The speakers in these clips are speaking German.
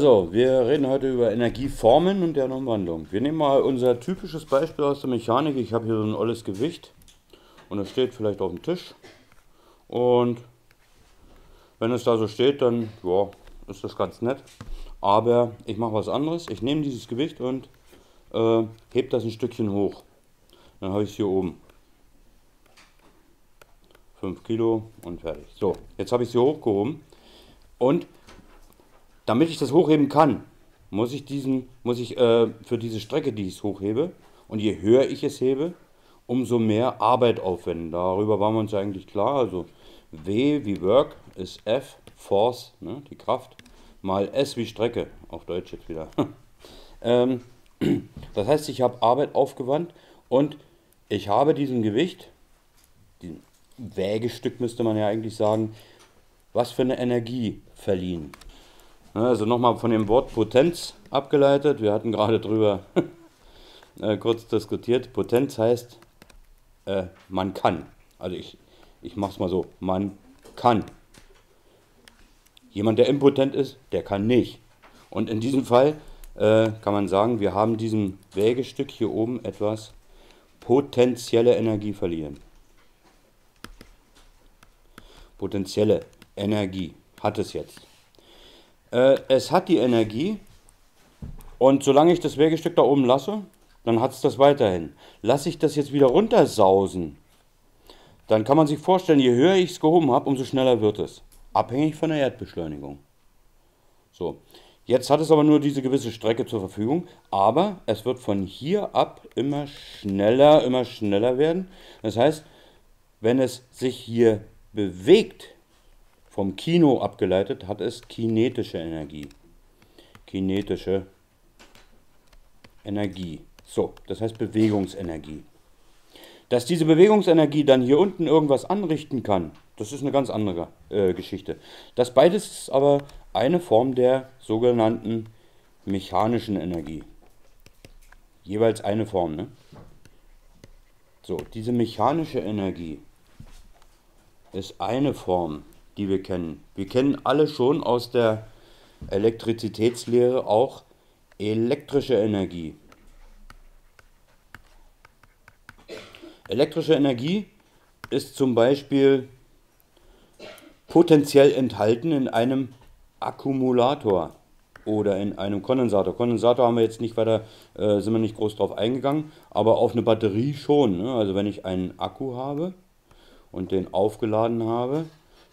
Also, wir reden heute über Energieformen und deren Umwandlung. Wir nehmen mal unser typisches Beispiel aus der Mechanik. Ich habe hier so ein olles Gewicht und das steht vielleicht auf dem Tisch. Und wenn es da so steht, dann ja, ist das ganz nett. Aber ich mache was anderes. Ich nehme dieses Gewicht und hebe das ein Stückchen hoch. Dann habe ich es hier oben. 5 Kilo und fertig. So, jetzt habe ich es hier hochgehoben. Und damit ich das hochheben kann, muss ich für diese Strecke, die ich hochhebe, und je höher ich es hebe, umso mehr Arbeit aufwenden. Darüber waren wir uns ja eigentlich klar. Also W wie Work ist F, Force, ne, die Kraft, mal S wie Strecke, auf Deutsch jetzt wieder. Das heißt, ich habe Arbeit aufgewandt und ich habe diesem Gewicht, diesem Wägestück müsste man ja eigentlich sagen, was für eine Energie verliehen. Also nochmal von dem Wort Potenz abgeleitet. Wir hatten gerade drüber kurz diskutiert. Potenz heißt, man kann. Also ich mache es mal so, man kann. Jemand, der impotent ist, der kann nicht. Und in diesem Fall kann man sagen, wir haben diesem Wägestück hier oben etwas potenzielle Energie verliehen. Potenzielle Energie hat es jetzt. Es hat die Energie und solange ich das Wägestück da oben lasse, dann hat es das weiterhin. Lasse ich das jetzt wieder runtersausen, dann kann man sich vorstellen, je höher ich es gehoben habe, umso schneller wird es. Abhängig von der Erdbeschleunigung. So, jetzt hat es aber nur diese gewisse Strecke zur Verfügung, aber es wird von hier ab immer schneller werden. Das heißt, wenn es sich hier bewegt, vom Kino abgeleitet, hat es kinetische Energie. Kinetische Energie. So, das heißt Bewegungsenergie. Dass diese Bewegungsenergie dann hier unten irgendwas anrichten kann, das ist eine ganz andere Geschichte. Das beides ist aber eine Form der sogenannten mechanischen Energie. Jeweils eine Form, ne? So, diese mechanische Energie ist eine Form, die wir kennen. Wir kennen alle schon aus der Elektrizitätslehre auch elektrische Energie. Elektrische Energie ist zum Beispiel potenziell enthalten in einem Akkumulator oder in einem Kondensator. Kondensator haben wir jetzt nicht weiter, sind wir nicht groß drauf eingegangen, aber auf eine Batterie schon, ne? Also wenn ich einen Akku habe und den aufgeladen habe,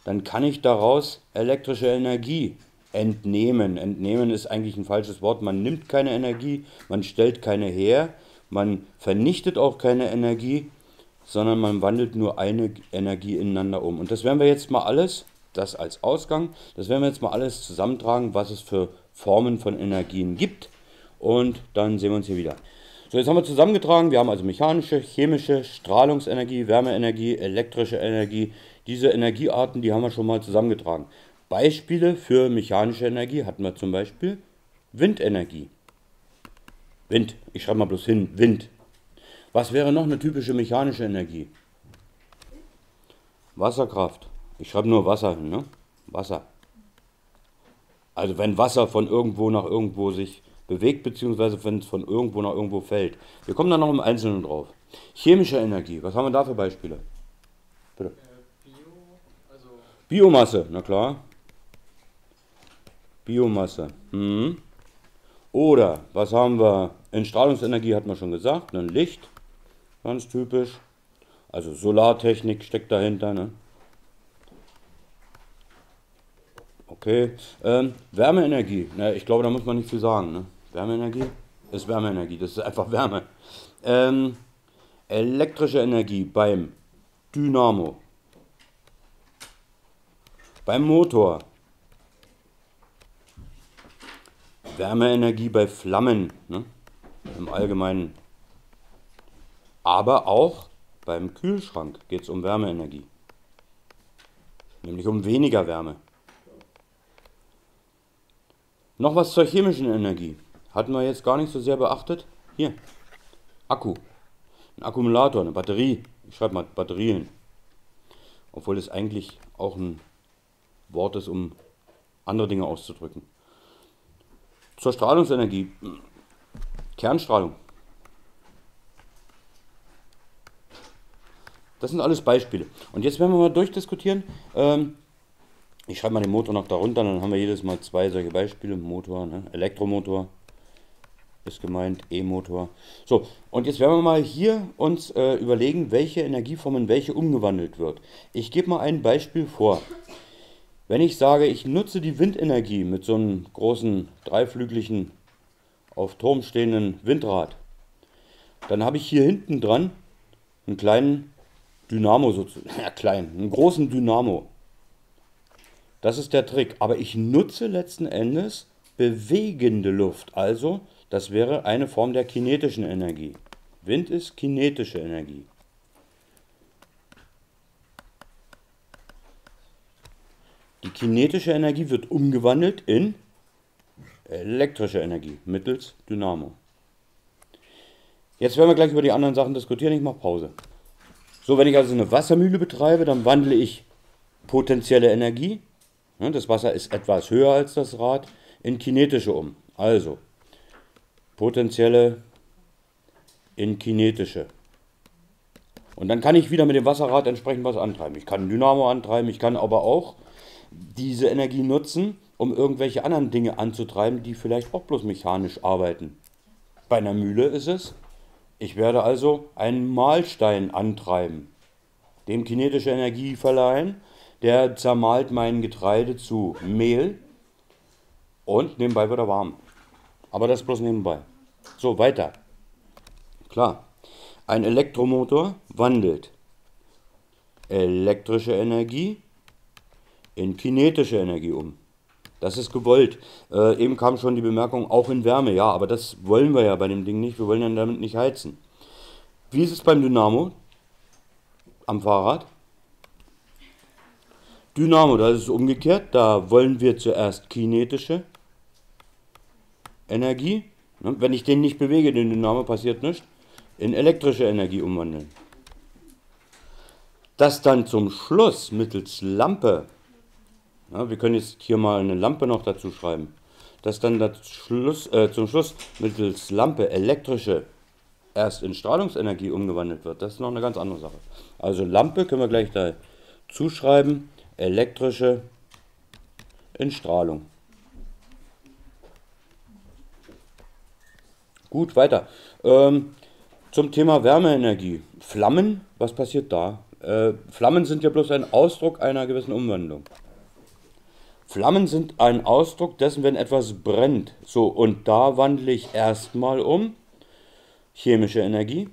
dann kann ich daraus elektrische Energie entnehmen. Entnehmen ist eigentlich ein falsches Wort. Man nimmt keine Energie, man stellt keine her, man vernichtet auch keine Energie, sondern man wandelt nur eine Energie ineinander um. Und das werden wir jetzt mal alles, das als Ausgang, das werden wir jetzt mal alles zusammentragen, was es für Formen von Energien gibt. Und dann sehen wir uns hier wieder. So, jetzt haben wir zusammengetragen, wir haben also mechanische, chemische, Strahlungsenergie, Wärmeenergie, elektrische Energie. Diese Energiearten, die haben wir schon mal zusammengetragen. Beispiele für mechanische Energie hatten wir zum Beispiel Windenergie. Wind, ich schreibe mal bloß hin, Wind. Was wäre noch eine typische mechanische Energie? Wasserkraft. Ich schreibe nur Wasser hin, ne? Wasser. Also wenn Wasser von irgendwo nach irgendwo sich bewegt, beziehungsweise wenn es von irgendwo nach irgendwo fällt. Wir kommen da noch im Einzelnen drauf. Chemische Energie, was haben wir da für Beispiele? Bitte. Biomasse, na klar. Biomasse. Mhm. Oder, was haben wir? In Strahlungsenergie hat man schon gesagt, ein Licht, ganz typisch. Also Solartechnik steckt dahinter, ne? Okay, Wärmeenergie, na, ich glaube, da muss man nicht viel sagen. Ne? Wärmeenergie ist Wärmeenergie, das ist einfach Wärme. Elektrische Energie beim Dynamo, beim Motor, Wärmeenergie bei Flammen, ne? Im Allgemeinen, aber auch beim Kühlschrank geht es um Wärmeenergie, nämlich um weniger Wärme. Noch was zur chemischen Energie. Hatten wir jetzt gar nicht so sehr beachtet. Hier, Akku, ein Akkumulator, eine Batterie. Ich schreibe mal Batterien. Obwohl das eigentlich auch ein Wort ist, um andere Dinge auszudrücken. zur Strahlungsenergie. Kernstrahlung. Das sind alles Beispiele. Und jetzt werden wir mal durchdiskutieren. Ich schreibe mal den Motor noch darunter, dann haben wir jedes Mal zwei solche Beispiele. Motor, ne? Elektromotor ist gemeint, E-Motor. So, und jetzt werden wir mal hier uns überlegen, welche Energieform in welche umgewandelt wird. Ich gebe mal ein Beispiel vor. Wenn ich sage, ich nutze die Windenergie mit so einem großen, dreiflügeligen, auf Turm stehenden Windrad, dann habe ich hier hinten dran einen kleinen Dynamo sozusagen, einen großen Dynamo. Das ist der Trick. Aber ich nutze letzten Endes bewegende Luft. Also, das wäre eine Form der kinetischen Energie. Wind ist kinetische Energie. Die kinetische Energie wird umgewandelt in elektrische Energie mittels Dynamo. Jetzt werden wir gleich über die anderen Sachen diskutieren. Ich mache Pause. So, wenn ich also eine Wassermühle betreibe, dann wandle ich potenzielle Energie, das Wasser ist etwas höher als das Rad, in kinetische um. Also, potenzielle in kinetische. Und dann kann ich wieder mit dem Wasserrad entsprechend was antreiben. Ich kann ein Dynamo antreiben, ich kann aber auch diese Energie nutzen, um irgendwelche anderen Dinge anzutreiben, die vielleicht auch bloß mechanisch arbeiten. Bei einer Mühle ist es, ich werde also einen Mahlstein antreiben, dem kinetische Energie verleihen, der zermahlt mein Getreide zu Mehl und nebenbei wird er warm. Aber das bloß nebenbei. So, weiter. Klar, ein Elektromotor wandelt elektrische Energie in kinetische Energie um. Das ist gewollt. Eben kam schon die Bemerkung, auch in Wärme. Ja, aber das wollen wir ja bei dem Ding nicht. Wir wollen ja damit nicht heizen. Wie ist es beim Dynamo am Fahrrad? Dynamo, da ist es umgekehrt. Da wollen wir zuerst kinetische Energie. Wenn ich den nicht bewege, den Dynamo, passiert nichts. In elektrische Energie umwandeln. Das dann zum Schluss mittels Lampe. Ja, wir können jetzt hier mal eine Lampe noch dazu schreiben. Dass dann das zum Schluss mittels Lampe elektrische erst in Strahlungsenergie umgewandelt wird. Das ist noch eine ganz andere Sache. Also Lampe können wir gleich da zuschreiben. Elektrische in Strahlung. Gut, weiter. Zum Thema Wärmeenergie. Flammen, was passiert da? Flammen sind ja bloß ein Ausdruck einer gewissen Umwandlung. Flammen sind ein Ausdruck dessen, wenn etwas brennt. So, und da wandle ich erstmal um chemische Energie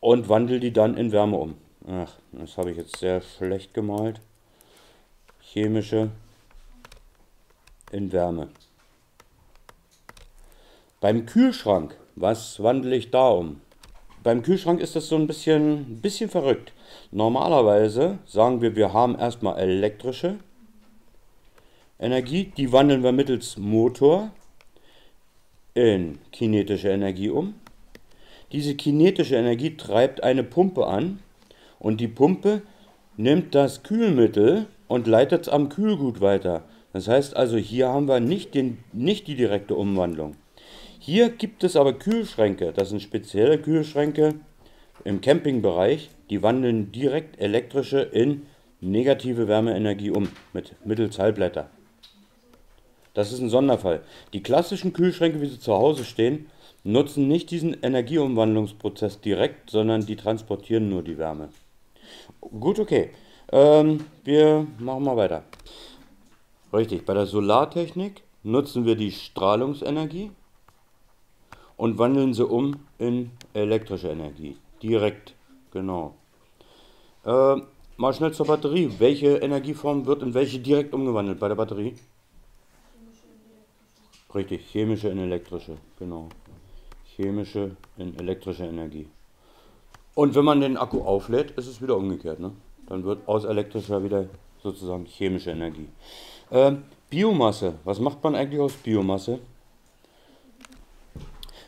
und wandle die dann in Wärme um. Ach, das habe ich jetzt sehr schlecht gemalt. Chemische in Wärme. Beim Kühlschrank, was wandle ich da um? Beim Kühlschrank ist das so ein bisschen verrückt. Normalerweise sagen wir, wir haben erstmal elektrische Energie, die wandeln wir mittels Motor in kinetische Energie um. Diese kinetische Energie treibt eine Pumpe an und die Pumpe nimmt das Kühlmittel und leitet es am Kühlgut weiter. Das heißt also, hier haben wir nicht die direkte Umwandlung. Hier gibt es aber Kühlschränke, das sind spezielle Kühlschränke im Campingbereich, die wandeln direkt elektrische in negative Wärmeenergie um, mittels Halbleiter. Das ist ein Sonderfall. Die klassischen Kühlschränke, wie sie zu Hause stehen, nutzen nicht diesen Energieumwandlungsprozess direkt, sondern die transportieren nur die Wärme. Gut, okay. Wir machen mal weiter. Richtig, bei der Solartechnik nutzen wir die Strahlungsenergie und wandeln sie um in elektrische Energie. Direkt, genau. Mal schnell zur Batterie. Welche Energieform wird in welche direkt umgewandelt bei der Batterie? Richtig, chemische in elektrische, genau. Chemische in elektrische Energie. Und wenn man den Akku auflädt, ist es wieder umgekehrt, ne? Dann wird aus elektrischer wieder sozusagen chemische Energie. Biomasse. Was macht man eigentlich aus Biomasse?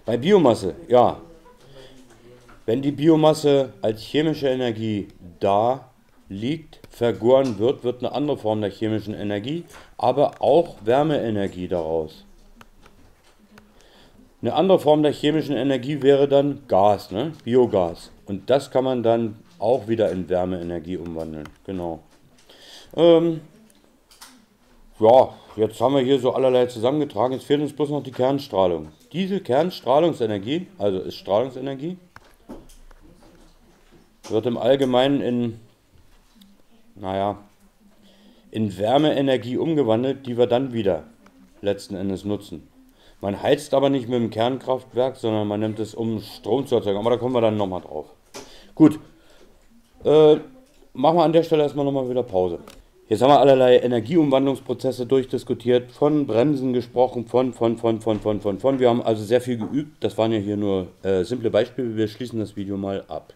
Bei Biomasse, ja, wenn die Biomasse als chemische Energie da liegt, vergoren wird, wird eine andere Form der chemischen Energie, aber auch Wärmeenergie daraus. Eine andere Form der chemischen Energie wäre dann Gas, ne? Biogas. Und das kann man dann auch wieder in Wärmeenergie umwandeln. Genau. Ja, jetzt haben wir hier so allerlei zusammengetragen. Jetzt fehlt uns bloß noch die Kernstrahlung. Diese Kernstrahlungsenergie, also ist Strahlungsenergie, wird im Allgemeinen in, naja, in Wärmeenergie umgewandelt, die wir dann wieder letzten Endes nutzen. Man heizt aber nicht mit dem Kernkraftwerk, sondern man nimmt es, um Strom zu erzeugen. Aber da kommen wir dann nochmal drauf. Gut, machen wir an der Stelle erstmal nochmal wieder Pause. Jetzt haben wir allerlei Energieumwandlungsprozesse durchdiskutiert, von Bremsen gesprochen, von. Wir haben also sehr viel geübt. Das waren ja hier nur simple Beispiele. Wir schließen das Video mal ab.